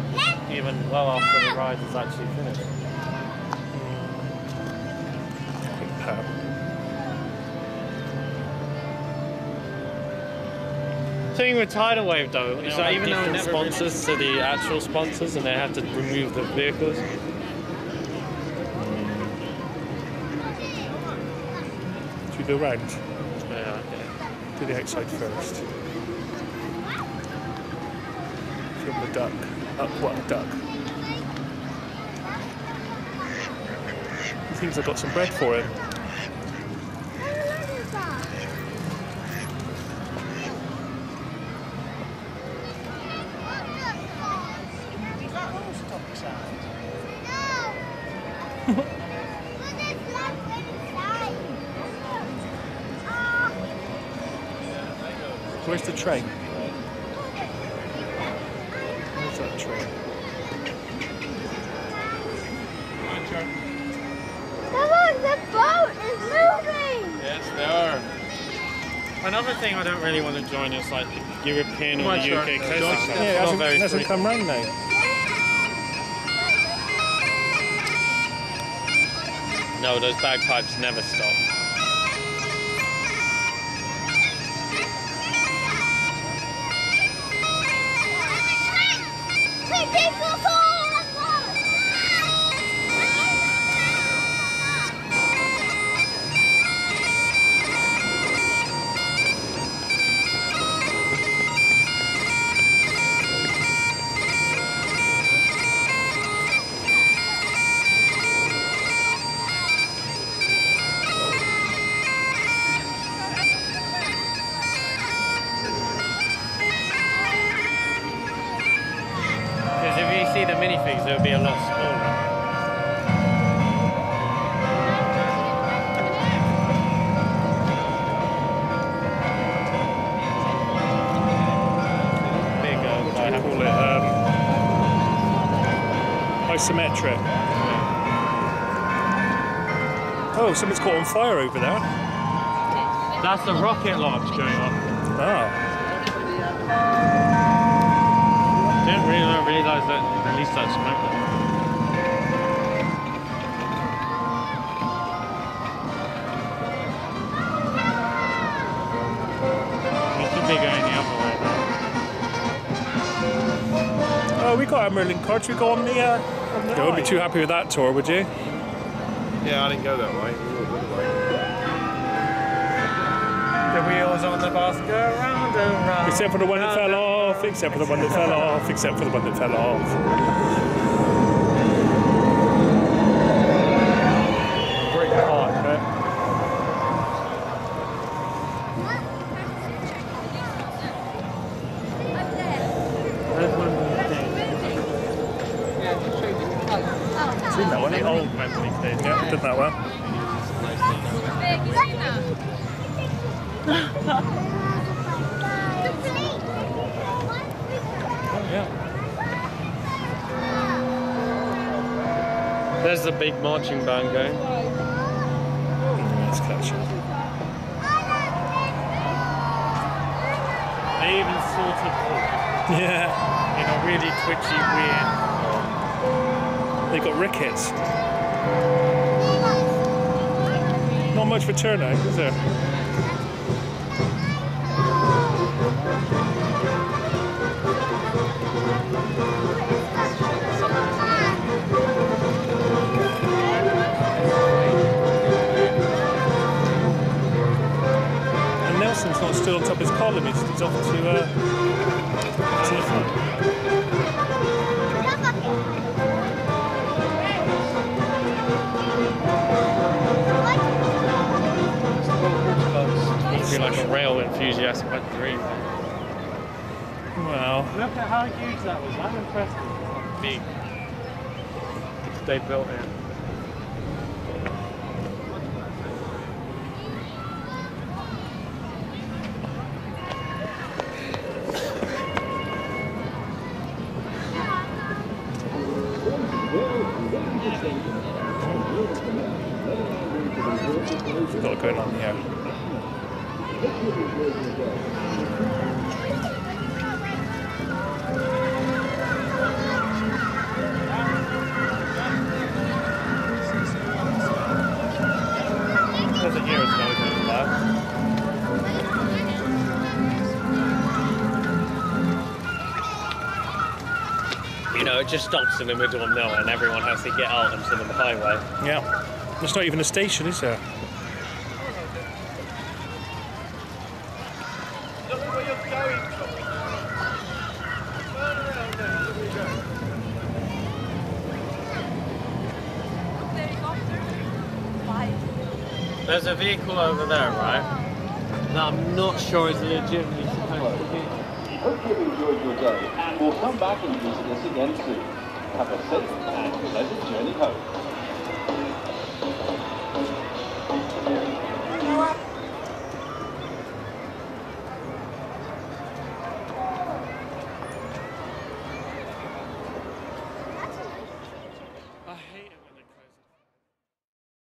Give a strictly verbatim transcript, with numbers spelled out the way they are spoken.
so even well after the ride is actually finished. Big purple. The thing with Tidal Wave though is that even though different sponsors to the actual sponsors, and they have to remove the vehicles. To the right. Yeah, yeah. To the outside first. From the duck, up one duck. He thinks I've got some bread for him. Where's the train? Another thing I don't really want to join is like the European or the U K coastal club. Yeah, it hasn't, hasn't come round now. No, those bagpipes never stop. The minifigs, it would be a lot smaller. Big, uh, I call it um, isometric. Oh, something's caught on fire over there. That's the rocket launch going on. Oh. Didn't really not realise that. At least that's smackdown. It should be going the other way though. Oh, we got our Merlin cards. We go on the uh on the You wouldn't be too happy with that tour, would you? Yeah, I didn't go that way. The wheels on the bus go round and round. Except for the one that fell off. Except for the one that fell off, except for the one that fell off. Brick park, right? Seen that one, the old Wembley did, yeah, did that one. There's the big marching band going. Let's catch up. They even sort of walk. Yeah. In a really twitchy, weird. They got rickets. Not much for turnout, is there? Not still on top of his column, he's, he's off to uh, to the front. I feel like a rail enthusiast, my dream. Wow. Look at how huge that was, I'm impressed with it. Big. They built it. Thank you. you know, it just stops in the middle of nowhere and everyone has to get out onto the highway. Yeah. There's not even a station, is there? There's a vehicle over there, right? Now I'm not sure it's legitimately supposed to be. Hope you enjoyed your day, and we'll come back and visit us again soon. Have a safe and pleasant journey home.